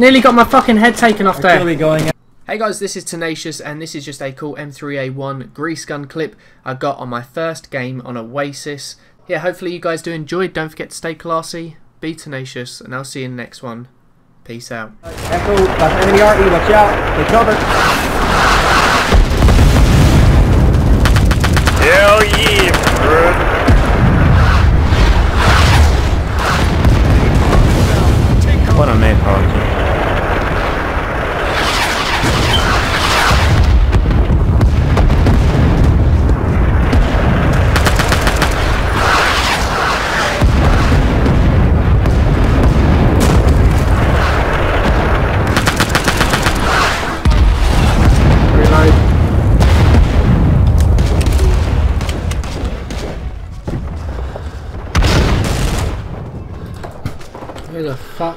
Nearly got my fucking head taken off there. Hey guys, this is Tenacious and this is just a cool M3A1 Grease Gun clip I got on my first game on Oasis. Yeah, hopefully you guys do enjoy. Don't forget to stay classy, be tenacious, and I'll see you in the next one. Peace out. Echo, that's enemy RE, watch out, they covered. Hell yeah, bro. Who the fuck?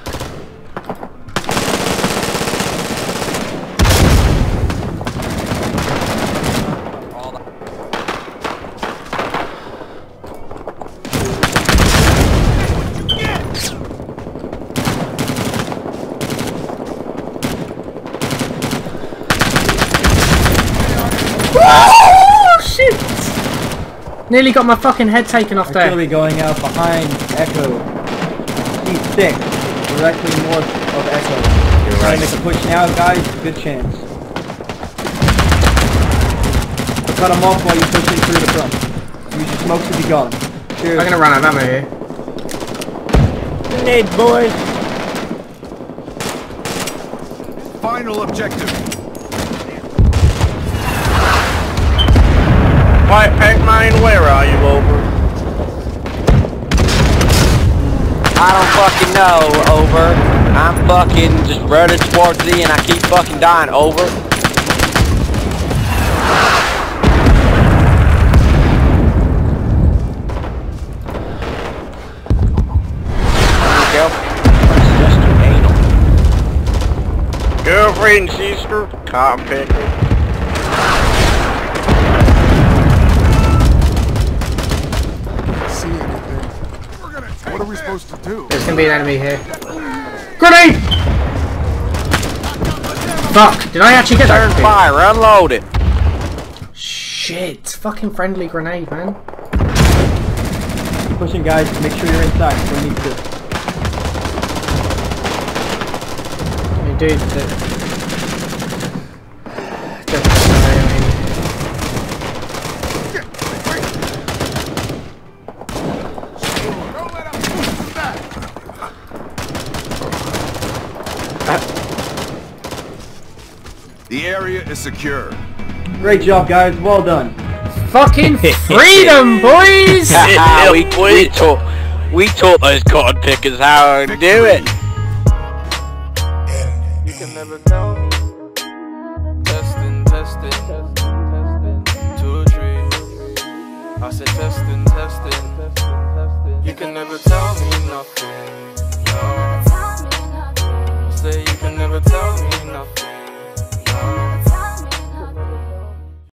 Oh shit! Nearly got my fucking head taken off there. Artillery going out behind Echo. Thick, directly north of Echo. You're right. Make a push now, guys. Good chance. Cut him off while you're pushing through the front. Use your smokes to be gone. Cheers. I'm gonna run out of ammo here. Grenade, boys. Final objective. White pack mine, where are you, over? I don't fucking know, over. I'm fucking just running towards Z and I keep fucking dying, over. There we go. Girlfriend, sister, cotton picker. What are we supposed to do? There's gonna be an enemy here. Grenade! Fuck! Did I actually get that? Turn fire, unload it! Shit! Fucking friendly grenade, man. Pushing, guys. Make sure you're inside. We need to. I mean, dude, the area is secure. Great job, guys. Well done. Fucking freedom, boys! we taught those cotton pickers how to do it. You can never know. Testing, testing, testing, testing. Two, three. I said testing, testing, testing, testing. You can never tell me nothing.